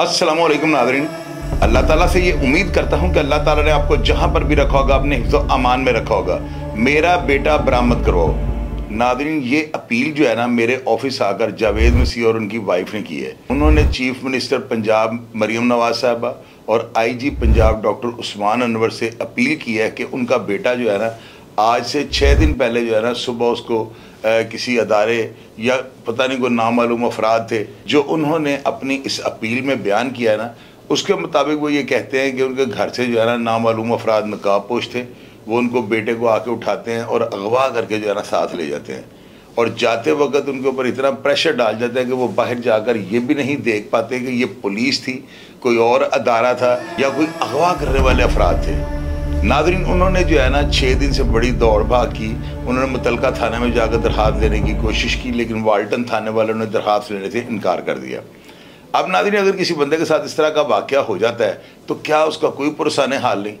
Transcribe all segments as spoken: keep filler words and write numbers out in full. अस्सलामुअलैकुम नाज़रीन, अल्लाह ताला से ये उम्मीद करता हूँ कि अल्लाह ताला ने आपको जहाँ पर भी रखा होगा आपने हिफ्ज़ो अमान में रखा होगा। मेरा बेटा बरामद करवाओ। नाज़रीन, ये अपील जो है ना मेरे ऑफिस आकर जावेद मसीह और उनकी वाइफ ने की है। उन्होंने चीफ मिनिस्टर पंजाब मरियम नवाज साहबा और I G Punjab doctor Usman Anwar से अपील की है कि उनका बेटा जो है ना आज से छः दिन पहले जो है ना सुबह उसको आ, किसी अदारे या पता नहीं कोई नामालूम अफराद थे, जो उन्होंने अपनी इस अपील में बयान किया है ना उसके मुताबिक वो ये कहते हैं कि उनके घर से जो है ना नामालूम अफराद नकाब पोश थे, वो उनको बेटे को आके उठाते हैं और अगवा करके जो है ना साथ ले जाते हैं और जाते वक्त उनके ऊपर इतना प्रेशर डाल जाता है कि वो बाहर जाकर ये भी नहीं देख पाते कि ये पुलिस थी, कोई और अदारा था या कोई अगवा करने वाले अफराद थे। नाज़रीन, उन्होंने जो है ना छः दिन से बड़ी दौड़ भाग की। उन्होंने मुतलका थाने में जाकर दरख्वास्त देने की कोशिश की, लेकिन वाल्टन थाने वालों ने दरख्वास्त लेने से इनकार कर दिया। अब नाज़रीन, अगर किसी बंदे के साथ इस तरह का वाक़या हो जाता है तो क्या उसका कोई पुरसान हाल नहीं,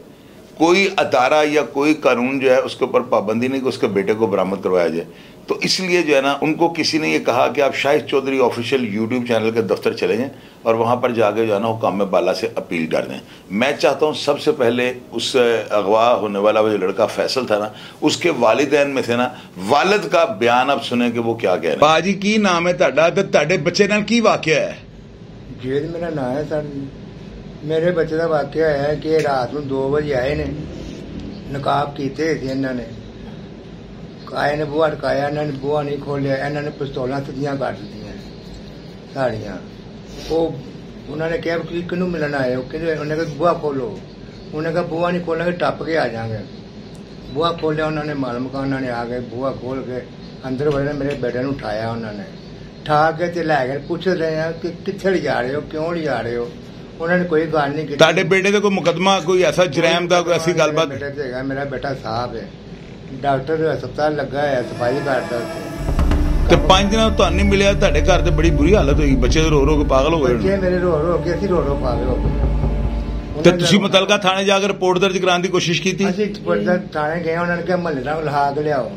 कोई अदारा या कोई कानून जो है उसके ऊपर पाबंदी नहीं कि उसके बेटे को बरामद करवाया जाए। तो इसलिए जो है ना उनको किसी ने यह कहा कि आप Shahid Chaudhry official YouTube channel के दफ्तर चले जाएँ और वहाँ पर जाकर जो है ना हुकाम बाला से अपील कर दें। मैं चाहता हूँ सबसे पहले उस अगवा होने वाला वो जो लड़का फैसल था ना उसके वालिदैन में से ना वालद का बयान आप सुने कि वो क्या कह रहे हैं। भाजी की नाम है ताड़ा ते ताड़े बच्चे नाल की वाकया है? जी मेरा नाम है सर, मेरे बच्चे का वाकया है कि रात में दो बजे आए ने नकाब किए थे, इन्होंने आए ने बूहा अटकाया, इन्होंने बूहा नहीं खोलिया, इन्होंने पिस्तौल सीधियां कट दी साड़ियां। वो उन्होंने कहा कि किनू मिलन आए हो, उन्हें कहा बूहा खोलो, उन्हें कहा बूहा नहीं खोलेंगे टप के आ जाएंगे। बूहा खोलिया उन्होंने, माल मकान उन्होंने आ गए, बूहा खोल के अंदर वाले मेरे बेटे ने उठाया, उन्होंने ठा के तो लै गए। पूछ रहे हैं कि कितने ले जा रहे हो, क्यों ले जा रहे हो, उन्होंने कोई गल नहीं की। ताड़े बेटे का कोई मुकदमा कोई ऐसा जराम का कोई ऐसी गलबात? बेटे से है, मेरा बेटा साहब है, डॉक्टर अस्पताल लगा है, सफाई करता है। तो पांच दिन तो नहीं मिले ताड़े घर से, बड़ी बुरी हालत होगी, बच्चे रो रो के पागल हो गए, मेरे रो रो के असी रो रो पागल हो गए। तो तुसी मुतलका थाने जाकर रिपोर्ट दर्ज कराने की कोशिश की थी? असी थाने गए, उन्होंने कहा महल्लेदार को लहा के लियाओ,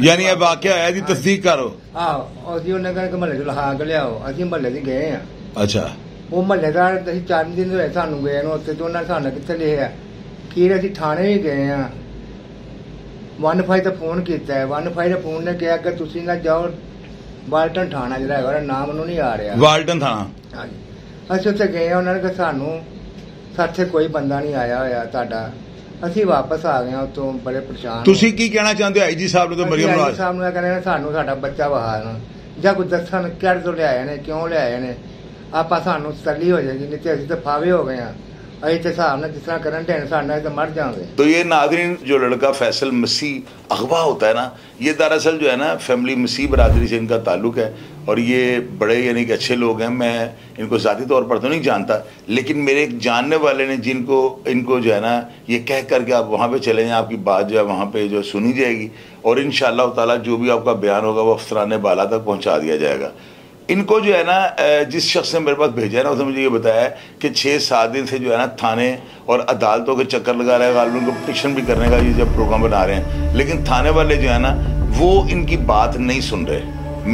यानी यह वाकया है जी तस्दीक करो। आहो असी उन्होंने कहा महल्ले को लहा के लियाओ, असी महल्ले से गए हैं। अच्छा, वो महल्लेदार अभी चार दिन होए सानू गए उत्थे, तो उन्होंने सानू कित्थे लिया कि असी थाने भी गए हैं। वन फाई का फोन किया है, वन फाई ने फोन ने कहा कि तुसी ना जाओ वाल्टन थाना जरा है, नाम उन्होंने नहीं आ रहा वाल्टन थाना। हाँ जी, असं उत्थे गए, उन्होंने कहा सानू साथे कोई बंदा नहीं आया होया तुहाडा, असी वापस आ गए उतों बड़े परेशान। तुसी की कहना चाहते हो आई जी साहब ने? तो मरियम नवाज साहब ने कहना सानू साडा बच्चा वहार जां कोई दसन किहड़े तो लिआए ने, क्यों लिआए ने, आप सानू तसल्ली हो जाएगी, नहीं तो असीं तो फावे हो गए हैं, मर जाएंगे। तो ये नाज़रीन जो लड़का फैसल मसीह अगवा होता है ना, ये दरअसल जो है ना फैमिली मसीह बरादरी से इनका ताल्लुक है और ये बड़े यानी कि अच्छे लोग हैं। मैं इनको ज़ाती तौर पर तो नहीं जानता, लेकिन मेरे एक जानने वाले ने जिनको इनको जो है ना ये कह करके आप वहाँ पे चले जाएँ, आपकी बात जो है वहाँ पे जो सुनी जाएगी और इंशाअल्लाह ताला जो भी आपका बयान होगा वो अफसरान बाला तक पहुँचा दिया जाएगा। इनको जो है ना जिस शख्स ने मेरे पास भेजा है ना उसने मुझे ये बताया कि छः सात दिन से जो है ना थाने और अदालतों के चक्कर लगा रहे हैं, उनको पिटिशन भी करने का ये जब प्रोग्राम बना रहे हैं, लेकिन थाने वाले जो है ना वो इनकी बात नहीं सुन रहे।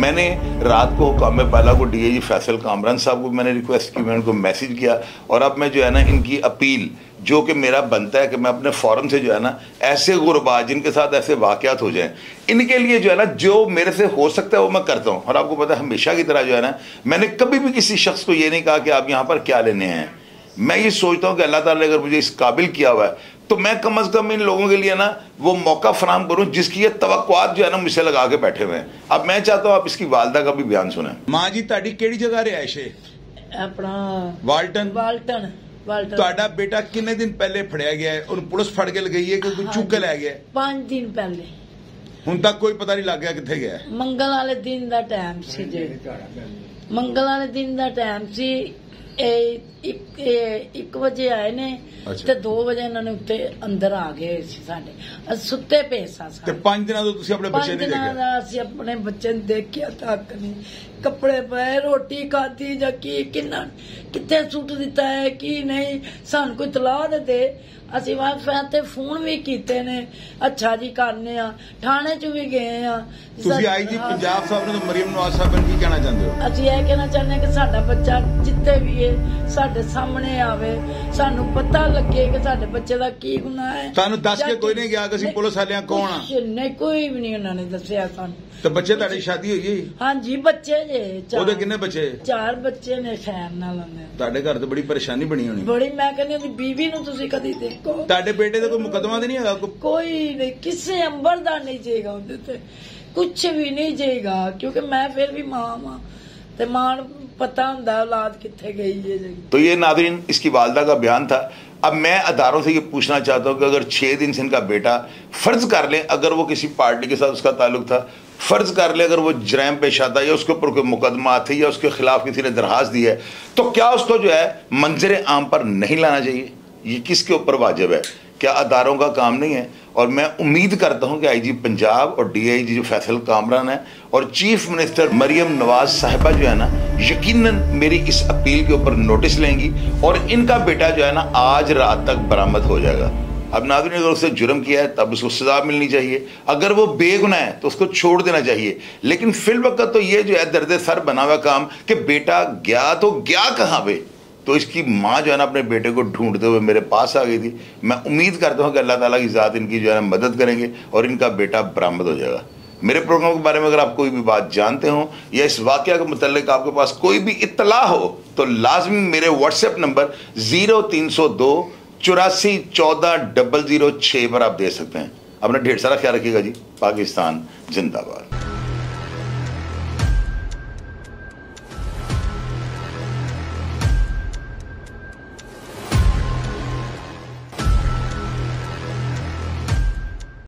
मैंने रात को हुकाम बाला को डी आई फैसल कामरान साहब को मैंने रिक्वेस्ट की, मैंने उनको मैसेज किया और अब मैं जो है ना इनकी अपील जो कि मेरा बनता है कि मैं अपने फॉरम से जो है ना ऐसे गुरबा जिनके साथ ऐसे वाक़यात हो जाएं इनके लिए जो है ना जो मेरे से हो सकता है वो मैं करता हूं। और आपको पता है हमेशा की तरह जो है ना मैंने कभी भी किसी शख्स को ये नहीं कहा कि आप यहाँ पर क्या लेने हैं। मैं ये सोचता हूँ कि अल्लाह ताला ने अगर मुझे इस काबिल किया हुआ है तो मैं कम अज़ कम इन लोगों के लिए ना वो मौका फराहम करूँ जिसकी ये तवक्कुआत जो है ना मुझसे लगा के बैठे हुए हैं। अब मैं चाहता हूँ आप इसकी वालदा का भी बयान सुने। माँ जी ताड़ी केड़ी जगह रिहाइश है? अपना वाल्टन। वाल्टन ਤੁਹਾਡਾ ਬੇਟਾ ਕਿੰਨੇ ਦਿਨ ਪਹਿਲੇ ਫੜਿਆ ਗਿਆ ਹੈ? ਉਹਨੂੰ ਪੁਲਿਸ ਫੜ ਕੇ ਲਗਾਈ ਹੈ ਕਿ ਕੋਈ ਚੁੱਕ ਕੇ ਲੈ ਗਿਆ? ਪੰਜ ਦਿਨ ਪਹਿਲੇ। ਹੁਣ ਤੱਕ ਕੋਈ ਪਤਾ ਨਹੀਂ ਲੱਗ ਗਿਆ ਕਿੱਥੇ ਗਿਆ? ਮੰਗਲ ਵਾਲੇ ਦਿਨ ਦਾ ਟਾਈਮ ਸੀ ਜੇ मंगल वाले दिन का टाइम से एक बजे आए ने ते दो बजे इन्होंने उत्ते अंदर आ गए साडे सुते पे साडे ते पांच दिनां तों तुसीं अपने बच्चे नहीं देखिया। पांच दिनां दा असीं अपने बच्चे नहीं देखिया तक नहीं कपड़े पाए रोटी खाधी जा की किन्ना कित्थे सुट दिता है की नहीं सानूं कोई तलाह दे दे असीं वाफा ते फोन भी कीते ने अच्छा जी करने आ थाणे च भी गए आ तुसीं आई जी पंजाब साहब नूं मरियम नवाज साहब नूं की कहना चाहंदे हो? असीं इह कहना चाहने कि साडा बच्चा जिथे भी है साडे सामने आवे सानूं पता लगे कि साडे बच्चे दा की गुनाह है। तुहानूं दस के कोई नहीं गया कि असीं पुलिस वालेयां कौन आ? नहीं कोई भी नहीं उन्होंने दस्सिया सानूं। तो बच्चे तुहाडी शादी होई है? हां जी बच्चे जे ओदे किन्ने बच्चे? चार बच्चे ने खैर नाल ने। तुहाडे घर ते बड़ी परेशानी बनी होनी। बड़ी मैं कहनी ओदी बीवी नूं तुसीं कदी देखो। तुहाडे बेटे दा कोई मुकदमा ते नहीं हैगा? कोई नहीं किसे अंबर दा नहीं जेगा ओदे ते कुछ भी नहीं जेगा क्योंकि मैं फिर भी मां मां ते मां पता होंदा औलाद किथे गई है। तो ये नादरीन इसकी वालदा का बयान था। अब मैं अदारों से ये पूछना चाहता हूँ कि अगर छः दिन से इनका बेटा फ़र्ज़ कर लें अगर वो किसी पार्टी के साथ उसका ताल्लुक था फ़र्ज़ कर लें अगर वो जराइम पेश आता है या उसके ऊपर कोई मुकदमा थे या उसके ख़िलाफ़ किसी ने दरख्वास्त दी है तो क्या उसको जो है मंजर आम पर नहीं लाना चाहिए? ये किसके ऊपर वाजिब है? क्या अदारों का काम नहीं है? और मैं उम्मीद करता हूँ कि आई जी पंजाब और डी आई जी जो फैसल कामरान है और चीफ मिनिस्टर मरियम नवाज साहिबा जो है ना यकीनन मेरी इस अपील के ऊपर नोटिस लेंगी और इनका बेटा जो है ना आज रात तक बरामद हो जाएगा। अब नाज़रीन ने अगर उससे जुर्म किया है तब उसको सजा मिलनी चाहिए, अगर वो बेगुनाह है तो उसको छोड़ देना चाहिए। लेकिन फिलवक्त तो ये जो है दर्द सर बना हुआ काम कि बेटा गया तो गया कहाँ पे। तो इसकी माँ जो है ना अपने बेटे को ढूंढते हुए मेरे पास आ गई थी। मैं उम्मीद करता हूँ कि अल्लाह ताला की ज़ात इनकी जो है ना मदद करेंगे और इनका बेटा बरामद हो जाएगा। मेरे प्रोग्राम के बारे में अगर आप कोई भी बात जानते हो या इस वाक़या के मतलब आपके पास कोई भी इतला हो तो लाजमी मेरे व्हाट्सएप नंबर ज़ीरो तीन सौ दो चौरासी चौदह डबल ज़ीरो छः पर आप दे सकते हैं। अपना ढेर सारा ख्याल रखिएगा जी। पाकिस्तान जिंदाबाद।